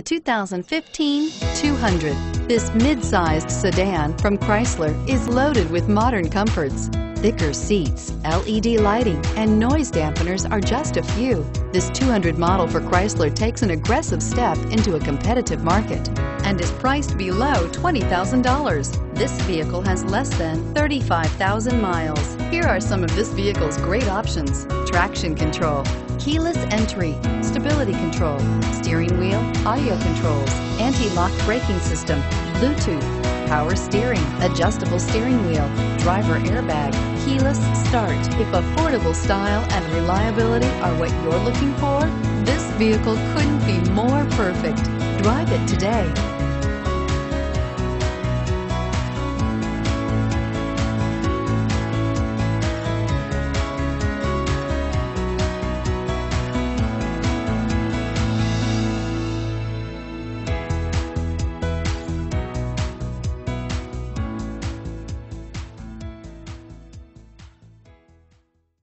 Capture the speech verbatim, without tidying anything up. The two thousand fifteen two hundred. This mid-sized sedan from Chrysler is loaded with modern comforts. Thicker seats, L E D lighting, and noise dampeners are just a few. This two hundred model for Chrysler takes an aggressive step into a competitive market and is priced below twenty thousand dollars. This vehicle has less than thirty-five thousand miles. Here are some of this vehicle's great options: traction control, keyless entry, stability control, steering wheel audio controls, anti-lock braking system, Bluetooth, power steering, adjustable steering wheel, driver airbag, keyless start. If affordable style and reliability are what you're looking for, this vehicle couldn't be more perfect. Drive it today.